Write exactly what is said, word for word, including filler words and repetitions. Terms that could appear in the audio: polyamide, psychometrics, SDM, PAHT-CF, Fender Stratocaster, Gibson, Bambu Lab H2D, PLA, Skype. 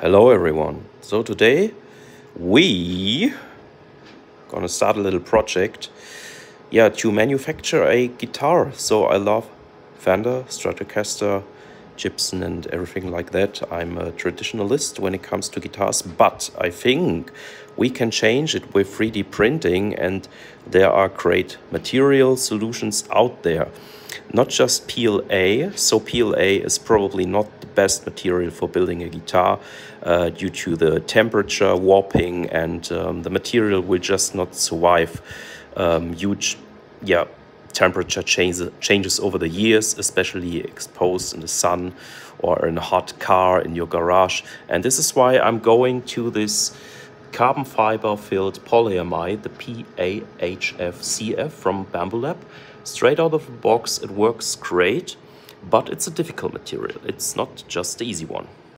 Hello everyone. So today we gonna start a little project, yeah, to manufacture a guitar. So I love Fender, Stratocaster, Gibson and everything like that. I'm a traditionalist when it comes to guitars, but I think we can change it with three D printing, and there are great material solutions out there. Not just P L A, so P L A is probably not the best material for building a guitar uh, due to the temperature warping, and um, the material will just not survive um, huge yeah, temperature changes, changes over the years, especially exposed in the sun or in a hot car in your garage. And this is why I'm going to this carbon fiber filled polyamide, the P A H T C F from Bambu Lab. Straight out of the box, it works great, but it's a difficult material. It's not just the easy one.